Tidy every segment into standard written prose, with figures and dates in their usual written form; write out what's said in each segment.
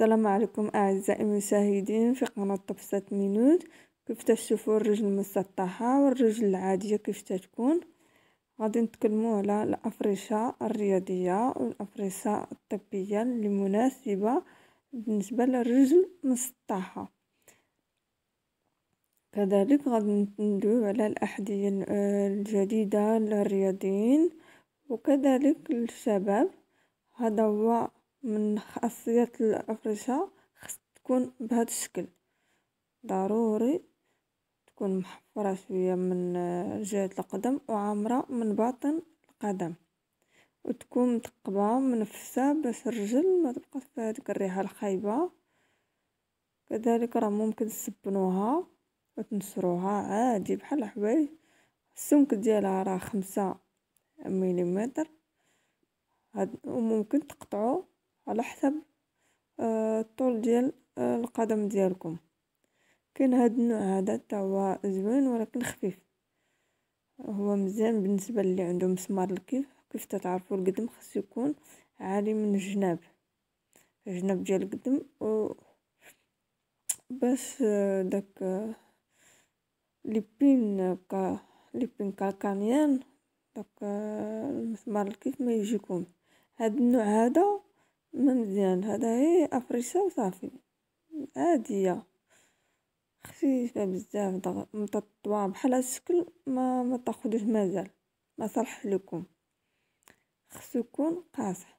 السلام عليكم أعزائي المشاهدين في قناة توب 7 مينوت. كيف تشوفوا الرجل المسطحة والرجل العادية كيف تكون، غادي نتكلموا على الأفرشة الرياضية والأفرشة الطبية اللي مناسبة بالنسبة للرجل المسطحة. كذلك غادي ندويو على الأحذية الجديدة للرياضيين وكذلك للشباب. هذا هو من خاصيات الأفرشة، خص تكون بهذا الشكل، ضروري تكون محفرة شوية من جهة القدم وعامرة من باطن القدم وتكون متقبة منفسة باش الرجل ما تبقاش في هذيك الريحة الخايبة. كذلك راه ممكن تسبنوها وتنشروها عادي بحال الحوايج. السمك ديالها راه 5 ملم، وممكن تقطعو على حسب الطول ديال القدم ديالكم. كاين هاد النوع هذا تا هو زوين ولكن خفيف، هو مزيان بالنسبه اللي عنده مسمار الكيف. كيف تعرفوا القدم خص يكون عالي من الجناب ديال القدم باش داك لي بين كالكانيان داك المسمار الكيف ما يجيكم. هاد النوع هذا ما مزيان، هذا هي أفرشة وصافي عادية خفيفة بزاف متطوعة بحال هاد الشكل، ما تاخدوش مازال ما صالح لكم، خصو يكون قاصح.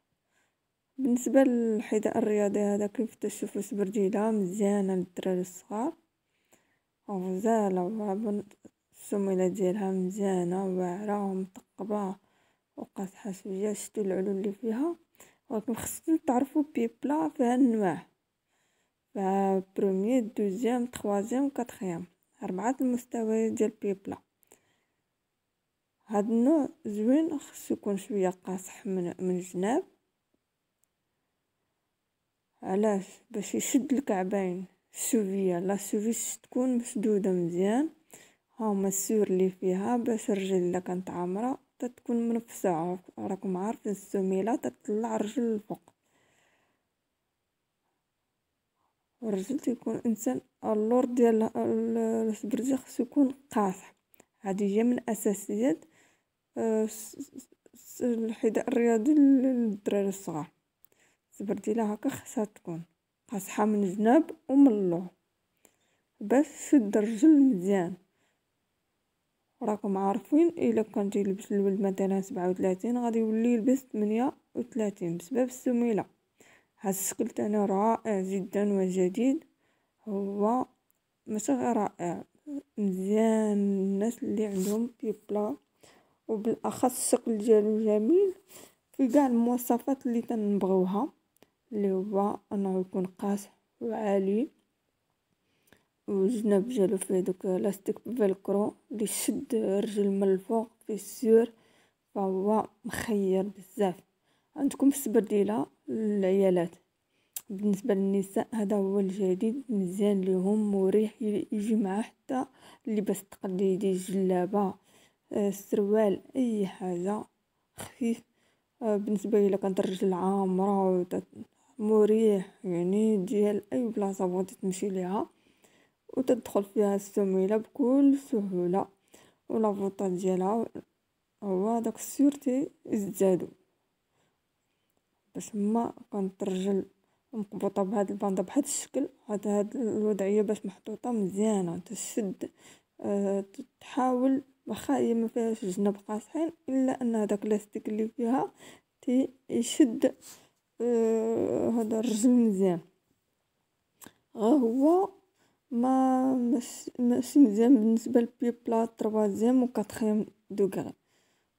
بالنسبة للحذاء الرياضي هذا كيف تشوفوا سبرديلة مزيانة للدراري الصغار، غزالة وعبن السميلة ديالها مزيانة واعرة ومتقبة وقاصحة شوية. شتو العلول اللي فيها، ولكن خصكم تعرفوا بيبلا فيها النواع، فيها بروميير دوزيام تخوازيام كاتخيام، 4 المستويات ديال بيبلا. هاد النوع زوين، خصو يكون شويه قاصح من الجناب. علاش؟ باش يشد الكعبين، السوفيه لا سوفيس تكون مسدوده مزيان. ها هما السور اللي فيها باش الرجل الا كانت عامره تتكون منفسة، راكم عارفين السميلة تطلع الرجل الفوق والرجل تيكون انسان. اللور ديال السبرجي خصو يكون قاصح. هذه هي من اساسيات الحذاء الرياضي للدراري الصغار. السبرديله هكا خصها تكون قاصحه من الجناب ومن اللور باش تشد الرجل مزيان. راكم عارفين الا كان تيلبس الولد مثلا 37 غادي يولي يلبس 38 بسبب السميله. هذا الشكل تاعنا رائع جدا وجديد، هو ماشي غير رائع مزيان الناس اللي عندهم بيبلا، وبالاخص الشكل ديالو جميل في كاع المواصفات اللي تنبغوها، اللي هو انه يكون قاصح وعالي وجناب ديالو فيه دوك لاستيك فالكرو اللي يشد الرجل من الفوق في السور، فهو مخير بزاف. عندكم السبرديله للعيالات، بالنسبه للنساء هذا هو الجديد مزيان ليهم، مريح يجي معاه حتى اللباس التقليدي، جلابه سروال اي حاجه خفيف. بالنسبه الى كانت الرجل عامره مريح يعني ديال اي بلاصه بغيتي تمشي ليها وتدخل فيها السميله بكل سهوله. ولافوطه ديالها هو داك السيرتي ازدادو باش ما كانت الرجل مقبوطه بهاد الباندا بهاد الشكل. هاد الوضعيه باش محطوطه مزيانه تشد، تحاول واخا هي ما فيهاش جناب قاصحين الا ان هذاك لاستيك اللي فيها تيشد هذا الرجل مزيان. غير هو ماشي مزيان بالنسبه للبيبلا 3 و 4 دوغري،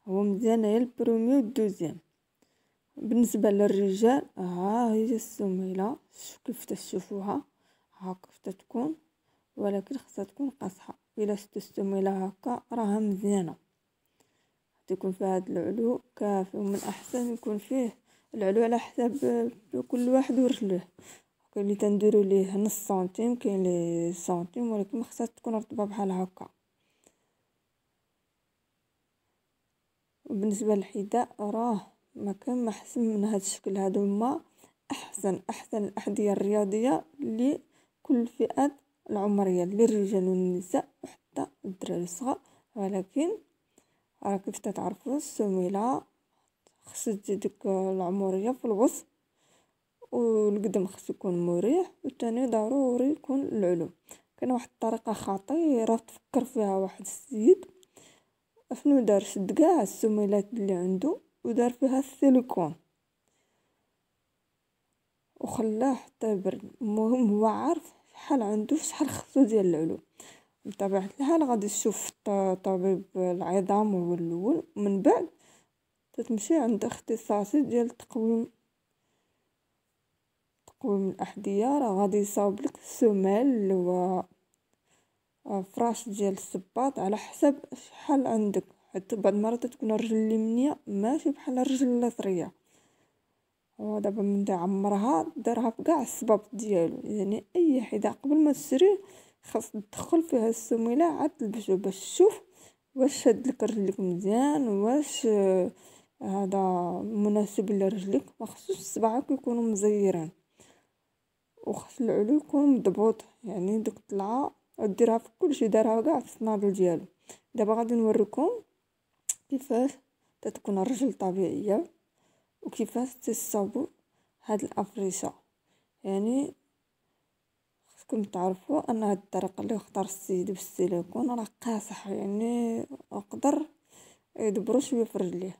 هو مزيان غير البرومي و 2. بالنسبه للرجال ها هي السميله كيف تشوفوها هاك كيف تكون، ولكن خصها تكون قاصحه. الا شفتو السميله هكا راها مزيانه، تكون في هذا العلو كافي، ومن الاحسن يكون فيه العلو على حساب كل واحد ورجله. كاين اللي تنديروا ليه نص سنتيم، كاين لي سنتيم، ولكن ما خصهاش تكون رطبه بحال هكا. وبالنسبه للحذاء راه ما كان ما احسن من هذا الشكل، هذا هما أحسن الأحذية الرياضية لكل فئات العمرية، للرجال والنساء وحتى الدراري الصغار. ولكن راه كيف تتعرفوا السميلة خص تجي ديك العمرية في الوسط، والقدم خص يكون مريح، والثاني ضروري يكون العلوم. كاين واحد الطريقة خطيرة تفكر فيها واحد السيد، شنو دار؟ شد كاع السميلات اللي عنده ودار فيها السيليكون وخلاه حتى برد. المهم هو عارف شحال عنده شحال خصو ديال العلوم. بطبيعة الحال غادي تشوف طبيب العظام هو الاول، من بعد تتمشي عند اختصاصي ديال تقويم الاحذية. راه غادي يصاوب لك السمال و فراش ديال الصباط على حسب شحال عندك، حتى بعض المرات تكون الرجل اليمنية ماشي بحال الرجل اليسرية. ودابا من عمرها دارها في كاع الصباط ديالو، يعني اي حذاء قبل ما تشريه خاص تدخل فيها السميله عاد تلبسو باش تشوف واش شاد لك رجلك مزيان، واش هذا مناسب لرجلك. ما خصوش صباعك يكونوا مزيرين، وخص العلو يكون مضبوط. يعني ديك الطلعه ديرها في كلشي، دارها كاع في الصنادل ديالو. دابا غادي نوريكم كيفاش تتكون الرجل طبيعيه وكيفاش تصاوبوا هاد الافريشه. يعني خصكم تعرفوا ان هاد الطريقه اللي اختار السيد بالسيليكون راه قاصح، يعني اقدر يدبروا شويه في رجليه.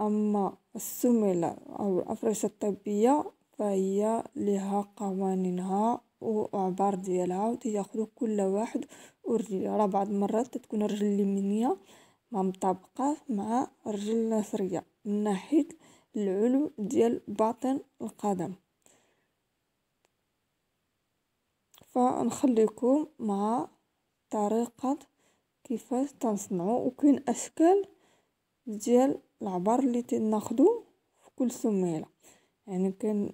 اما السميله او الافرشه الطبيه فهي لها قوانينها وعبار ديالها، وتياخذوا كل واحد ورجليه. راه بعض المرات تكون الرجل اليمينيه ما مطابقه مع الرجل اليسريه من ناحيه العلو ديال باطن القدم. فنخليكم مع طريقه كيفاش تنصنعوا، وكاين اشكال ديال العبار اللي تناخذوا في كل سميله. يعني كاين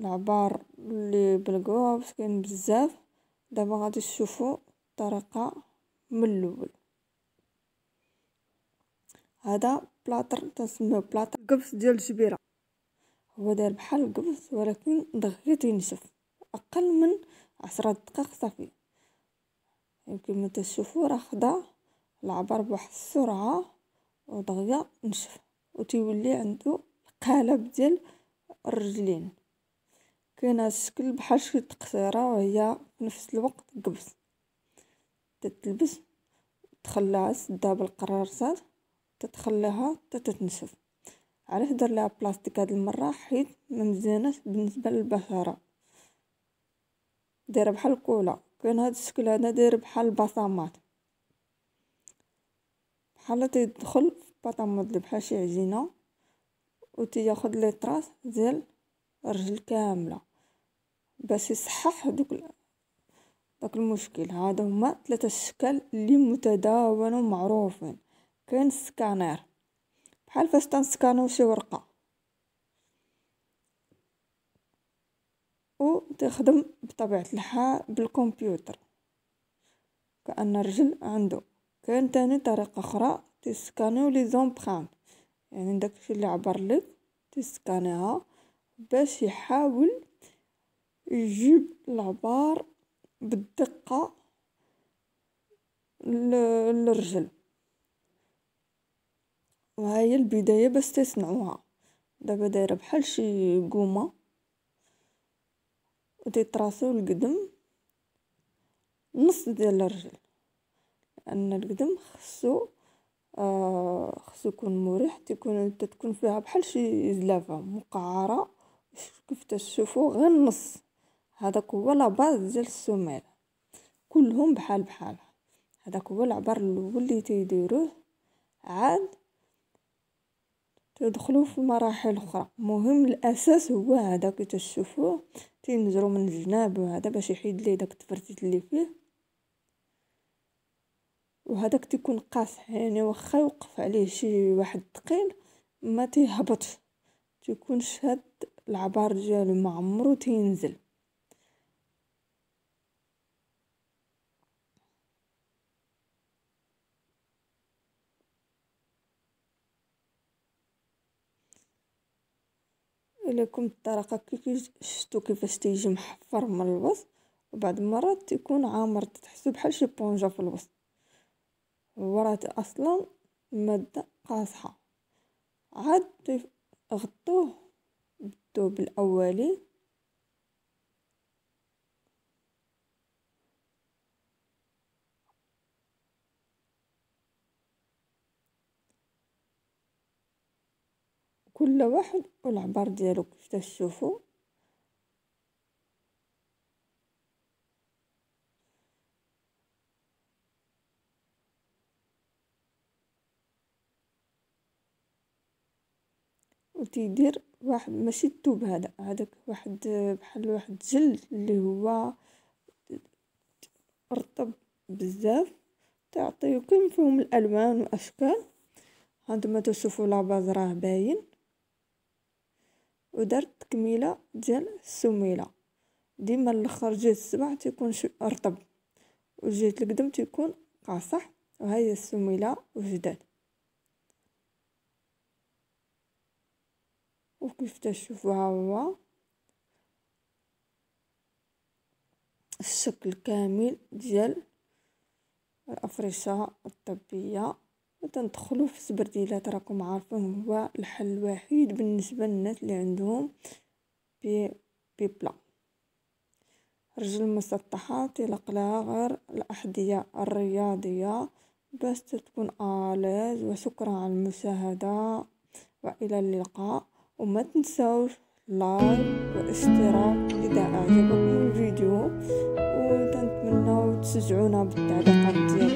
العبار اللي بالقوس، كاين بزاف. دابا غادي تشوفوا الطريقه من الاول. هذا بلاطر تسميه بلاطر القبس ديال الجبيره، هو داير بحال القبس ولكن دغيا تينشف اقل من 10 دقائق صافي. كما تشوفوا راه خدا العبار بواحد السرعه ودغيا نشف، وتيولي عنده القالب ديال الرجلين. كاين هذا الشكل بحال شي تقصيره، وهي في نفس الوقت قبس. تتلبس تخليها سدها بالقراصات، تتخليها تتنشف. علاش دار لها بلاستيك هاد المره؟ حيت ما مزياناش بالنسبه للبشره، دايره بحال الكولا. كاين هاد الشكل هذا داير بحال البصمات، بحال تيدخل في بطماط اللي بحال شي عجينه، وتياخد لي طراس ديال الرجل كامله باش يصحح داك المشكل. هادو هما 3 اشكال اللي متداولين ومعروفين. كاين السكانير، بحال فاش تنسكانو شي ورقه، وتخدم بطبيعه الحال بالكمبيوتر كأن الرجل عنده. كاين تاني طريقه اخرى تسكانيو لي زومبران، يعني داكشي اللي عبر لك تسكانيها باش يحاول يجيب العبار بالدقه للرجل. وهاي البدايه باش تصنعوها. دابا دايره بحال شي قومه، وتيطراسو القدم نص ديال الرجل، لان القدم خصو يكون مريح. تكون فيها بحال شي زلافه مقعره كيف تشوفوا غير النص. هذاك هو لاباز ديال السمال، كلهم بحال. هذاك هو العبار الاول اللي تيديروه، عاد تدخلوا في مراحل اخرى. مهم الاساس هو هذا كي تشوفوه، تينزلوا من الجناب، وهذا باش يحيد ليه داك التفرتيت اللي فيه. وهذاك تيكون قاصح، يعني واخا يوقف عليه شي واحد ثقيل ما تيهبطش، تيكون شاد العبار ديالو ما عمرو تينزل. لكم الطريقه كيف شفتوا كيفاش تيجي محفر من الوسط، وبعض المرات تيكون عامر تحسوا بحال شي بونجا في الوسط، وراه اصلا ماده قاصحه. عاد غطوه بالدوب الاولي كل واحد والعبار ديالو كيف تشوفوا. وتيدير واحد ماشي الثوب هذاك واحد بحال واحد جل اللي هو رطب بزاف، تعطيكم فيهم الالوان واشكال. هانتوما تشوفوا لاباز راه باين، ودرت تكميله ديال السميله. ديما الاخر جهه السبع تيكون شي رطب وجهه القدم تيكون قاصح، وهي السميله وجداد. وكيف تشوفوا ها هو الشكل كامل ديال الافرشه الطبيه. وتندخلوا في السبرديلات، راكم عارفين هو الحل الوحيد بالنسبه للناس اللي عندهم بيبلا. رجل مسطحه تيلق لها غير الاحذيه الرياضيه باش تكون آلاز. وشكرا على المشاهده والى اللقاء، وما تنساوش لايك واشتراك اذا اعجبكم الفيديو، وتنتمناو تشجعونا بالتعليقات ديالكم.